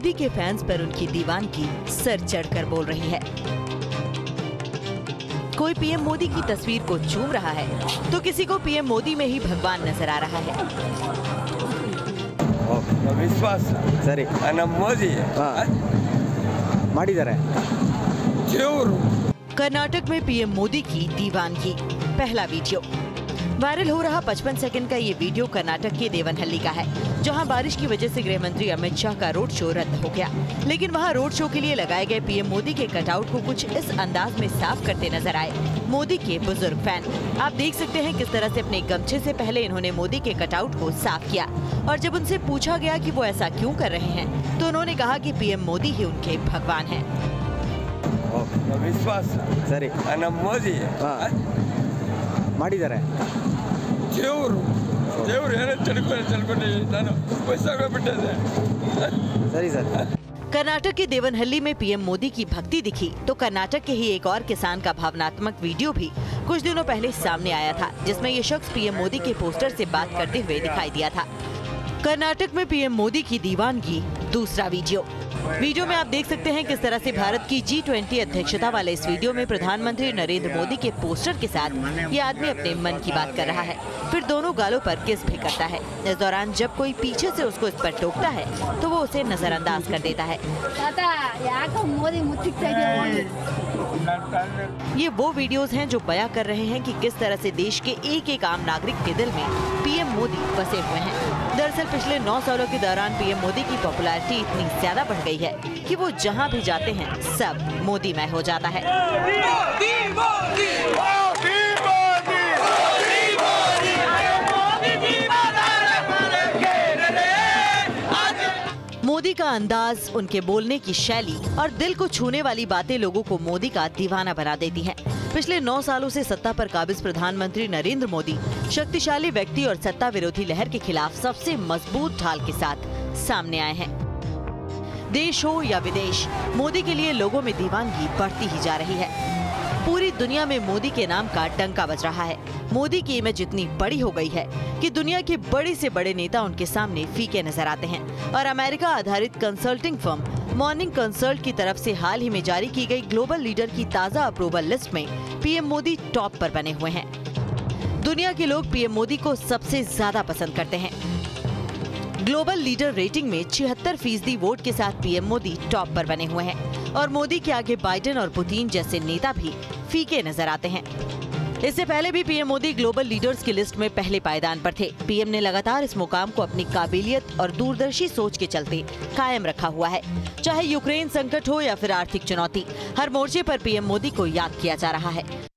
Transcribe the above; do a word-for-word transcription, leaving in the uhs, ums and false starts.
मोदी के फैंस पर उनकी दीवानगी सर चढ़कर बोल रही है। कोई पीएम मोदी की तस्वीर को चूम रहा है तो किसी को पीएम मोदी में ही भगवान नजर आ रहा है। विश्वास सरी मोदी माड़ी जरा कर्नाटक में पीएम मोदी की दीवानगी पहला वीडियो वायरल हो रहा। पचपन सेकंड का ये वीडियो कर्नाटक के देवनहल्ली का है, जहां बारिश की वजह से गृह मंत्री अमित शाह का रोड शो रद्द हो गया, लेकिन वहां रोड शो के लिए लगाए गए पीएम मोदी के कटआउट को कुछ इस अंदाज में साफ करते नजर आए मोदी के बुजुर्ग फैन। आप देख सकते हैं किस तरह से अपने गमछे से पहले इन्होंने मोदी के कटआउट को साफ किया, और जब उनसे पूछा गया कि वो ऐसा क्यों कर रहे हैं तो उन्होंने कहा कि पीएम मोदी ही उनके भगवान हैं। विश्वास सरी मोदी ಮಾಡಿದ್ದಾರೆ ದೇವರು ದೇವರು ಏನ ತಿಳ್ಕೊಂಡು ತಿಳ್ಕೊಂಡು ನಾನು ಬಯಸಾಗ ಬಿಟ್ಟಿದೆ ಸರಿ ಸರ್। कर्नाटक के देवनहल्ली में पीएम मोदी की भक्ति दिखी तो कर्नाटक के ही एक और किसान का भावनात्मक वीडियो भी कुछ दिनों पहले सामने आया था, जिसमें ये शख्स पीएम मोदी के पोस्टर से बात करते हुए दिखाई दिया था। कर्नाटक में पीएम मोदी की दीवानगी दूसरा वीडियो वीडियो में आप देख सकते हैं किस तरह से भारत की जी ट्वेंटी अध्यक्षता वाले इस वीडियो में प्रधानमंत्री नरेंद्र मोदी के पोस्टर के साथ ये आदमी अपने मन की बात कर रहा है, फिर दोनों गालों पर किस भी करता है। इस दौरान जब कोई पीछे से उसको इस पर टोकता है तो वो उसे नजरअंदाज कर देता है। ये वो वीडियोस हैं जो बयां कर रहे हैं कि किस तरह से देश के एक एक आम नागरिक के दिल में पीएम मोदी बसे हुए हैं। दरअसल पिछले नौ सालों के दौरान पीएम मोदी की पॉपुलैरिटी इतनी ज्यादा बढ़ गई है कि वो जहां भी जाते हैं सब मोदीमय हो जाता है। मोदी, मोदी, मोदी, मोदी, मोदी, मोदी, मोदी, मोदी का अंदाज, उनके बोलने की शैली और दिल को छूने वाली बातें लोगों को मोदी का दीवाना बना देती हैं। पिछले नौ सालों से सत्ता पर काबिज प्रधानमंत्री नरेंद्र मोदी शक्तिशाली व्यक्ति और सत्ता विरोधी लहर के खिलाफ सबसे मजबूत ढाल के साथ सामने आए हैं। देश हो या विदेश, मोदी के लिए लोगों में दीवानगी बढ़ती ही जा रही है। पूरी दुनिया में मोदी के नाम का डंका बज रहा है। मोदी की इमेज इतनी बड़ी हो गई है कि दुनिया के बड़े से बड़े नेता उनके सामने फीके नजर आते हैं। और अमेरिका आधारित कंसल्टिंग फर्म मॉर्निंग कंसल्ट की तरफ से हाल ही में जारी की गई ग्लोबल लीडर की ताज़ा अप्रूवल लिस्ट में पीएम मोदी टॉप पर बने हुए हैं। दुनिया के लोग पीएम मोदी को सबसे ज्यादा पसंद करते हैं। ग्लोबल लीडर रेटिंग में छिहत्तर फीसदी वोट के साथ पीएम मोदी टॉप पर बने हुए हैं, और मोदी के आगे बाइडेन और पुतिन जैसे नेता भी फीके नजर आते हैं। इससे पहले भी पीएम मोदी ग्लोबल लीडर्स की लिस्ट में पहले पायदान पर थे। पीएम ने लगातार इस मुकाम को अपनी काबिलियत और दूरदर्शी सोच के चलते कायम रखा हुआ है। चाहे यूक्रेन संकट हो या फिर आर्थिक चुनौती, हर मोर्चे पर पीएम मोदी को याद किया जा रहा है।